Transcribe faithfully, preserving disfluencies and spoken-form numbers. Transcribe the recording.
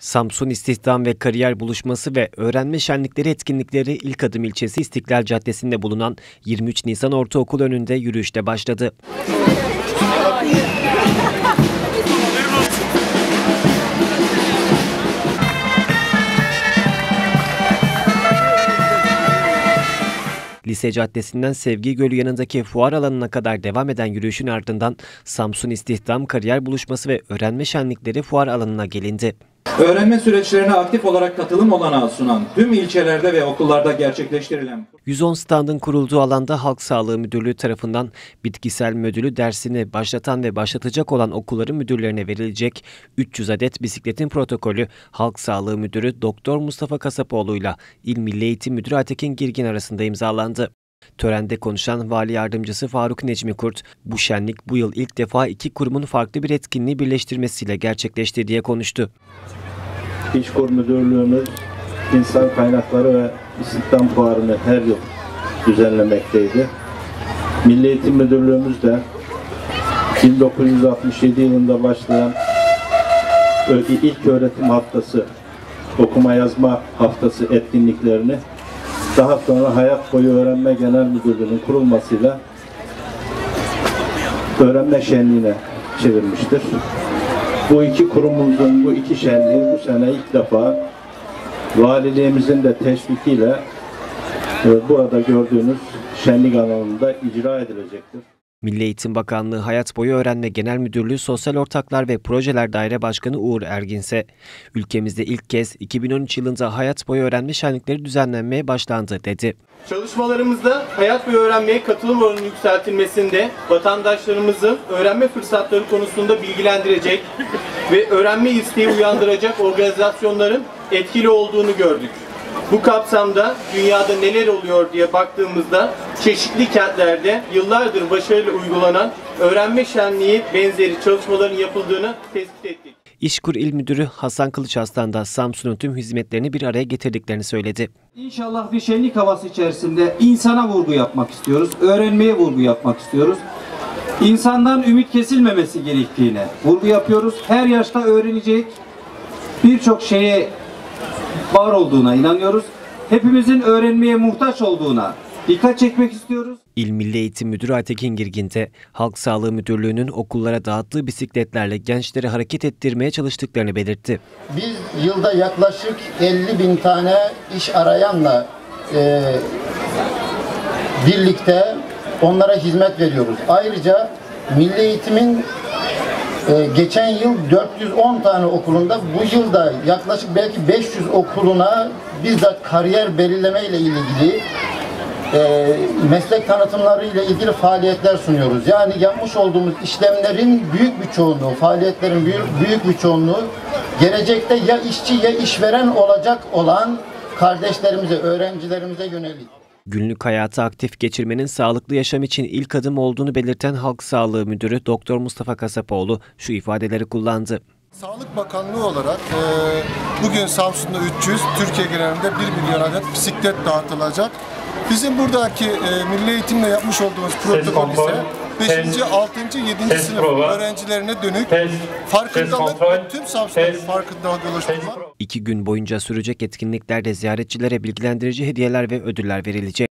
Samsun İstihdam ve Kariyer Buluşması ve Öğrenme Şenlikleri etkinlikleri İlkadım ilçesi İstiklal Caddesi'nde bulunan yirmi üç Nisan Ortaokul önünde yürüyüşte başladı. Lise Caddesi'nden Sevgi Gölü yanındaki fuar alanına kadar devam eden yürüyüşün ardından Samsun İstihdam, Kariyer Buluşması ve Öğrenme Şenlikleri fuar alanına gelindi. Öğrenme süreçlerine aktif olarak katılım olanağı sunan tüm ilçelerde ve okullarda gerçekleştirilen yüz on standın kurulduğu alanda Halk Sağlığı Müdürlüğü tarafından Bitkisel Modülü dersini başlatan ve başlatacak olan okulların müdürlerine verilecek üç yüz adet bisikletin protokolü Halk Sağlığı Müdürü Doktor Mustafa Kasapoğlu ile İl Milli Eğitim Müdürü Atakan Girgin arasında imzalandı. Törende konuşan Vali Yardımcısı Faruk Necmi Kurt, bu şenlik bu yıl ilk defa iki kurumun farklı bir etkinliği birleştirmesiyle gerçekleşti diye konuştu. İşkur Müdürlüğümüz insan kaynakları ve istihdam fuarını her yıl düzenlemekteydi. Milli Eğitim Müdürlüğümüz de bin dokuz yüz altmış yedi yılında başlayan ilk öğretim haftası, okuma yazma haftası etkinliklerini daha sonra Hayat Boyu Öğrenme Genel Müdürlüğü'nün kurulmasıyla öğrenme şenliğine çevirmiştir. Bu iki kurumumuzun bu iki şenliği bu sene ilk defa valiliğimizin de teşvikiyle burada gördüğünüz şenlik alanında icra edilecektir. Milli Eğitim Bakanlığı Hayat Boyu Öğrenme Genel Müdürlüğü Sosyal Ortaklar ve Projeler Daire Başkanı Uğur Ergin ise ülkemizde ilk kez iki bin on üç yılında Hayat Boyu Öğrenme Şenlikleri düzenlenmeye başlandı dedi. Çalışmalarımızda Hayat Boyu Öğrenmeye katılım oranının yükseltilmesinde vatandaşlarımızın öğrenme fırsatları konusunda bilgilendirecek ve öğrenme isteği uyandıracak organizasyonların etkili olduğunu gördük. Bu kapsamda dünyada neler oluyor diye baktığımızda çeşitli kentlerde yıllardır başarıyla uygulanan öğrenme şenliği benzeri çalışmaların yapıldığını tespit ettik. İşkur İl Müdürü Hasan Kılıçaslan da Samsun'un tüm hizmetlerini bir araya getirdiklerini söyledi. İnşallah bir şenlik havası içerisinde insana vurgu yapmak istiyoruz, öğrenmeye vurgu yapmak istiyoruz. İnsandan ümit kesilmemesi gerektiğine vurgu yapıyoruz. Her yaşta öğrenecek birçok şeye var olduğuna inanıyoruz. Hepimizin öğrenmeye muhtaç olduğuna dikkat çekmek istiyoruz. İl Milli Eğitim Müdürü Atakan Girgin de Halk Sağlığı Müdürlüğü'nün okullara dağıttığı bisikletlerle gençleri hareket ettirmeye çalıştıklarını belirtti. Biz yılda yaklaşık elli bin tane iş arayanla e, birlikte onlara hizmet veriyoruz. Ayrıca Milli Eğitim'in Ee, geçen yıl dört yüz on tane okulunda, bu yılda yaklaşık belki beş yüz okuluna bizzat kariyer belirleme ile ilgili e, meslek tanıtımları ile ilgili faaliyetler sunuyoruz. Yani yapmış olduğumuz işlemlerin büyük bir çoğunluğu, faaliyetlerin büyük, büyük bir çoğunluğu gelecekte ya işçi ya işveren olacak olan kardeşlerimize, öğrencilerimize yönelik. Günlük hayatı aktif geçirmenin sağlıklı yaşam için ilk adım olduğunu belirten Halk Sağlığı Müdürü Doktor Mustafa Kasapoğlu şu ifadeleri kullandı. Sağlık Bakanlığı olarak e, bugün Samsun'da üç yüz, Türkiye genelinde bir milyon adet bisiklet dağıtılacak. Bizim buradaki e, Milli Eğitim'le yapmış olduğumuz protokol ise beşinci, altıncı, yedinci sınıf öğrencilerine dönük farkındalık ve tüm Samsun'daki farkındalık oluşturmak. İki gün boyunca sürecek etkinliklerde ziyaretçilere bilgilendirici hediyeler ve ödüller verilecek.